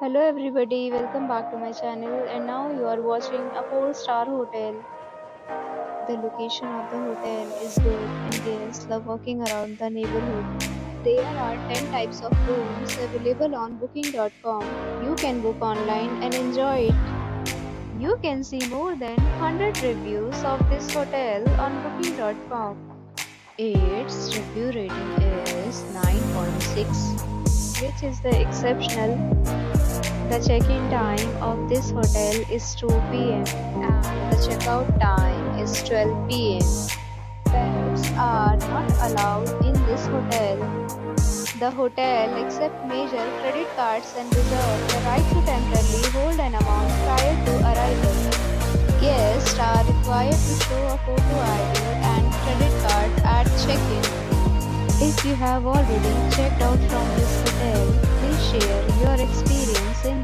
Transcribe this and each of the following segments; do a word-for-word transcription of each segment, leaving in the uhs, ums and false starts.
Hello everybody, welcome back to my channel, and now you are watching a four star hotel. The location of the hotel is good and guests love walking around the neighborhood. There are ten types of rooms available on booking dot com. You can book online and enjoy it. You can see more than one hundred reviews of this hotel on booking dot com. Its review rating is nine point six, which is the exceptional. The check-in time of this hotel is two p m and the checkout time is twelve p m Pets are not allowed in this hotel. The hotel accepts major credit cards and reserves the right to temporarily hold an amount prior to arrival. Guests are required to show a photo I D and credit card at check-in. If you have already checked out from this hotel, please share your experience in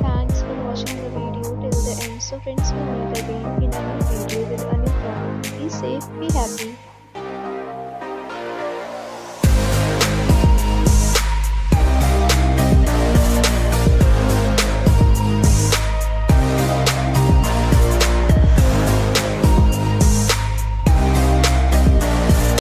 Thanks for watching the video till the end. So friends, we meet again in another video with another. Be safe, be happy.